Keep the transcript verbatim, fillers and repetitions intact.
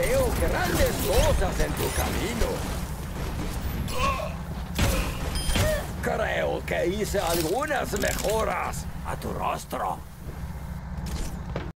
veo grandes cosas en tu camino. Creo que hice algunas mejoras a tu rostro.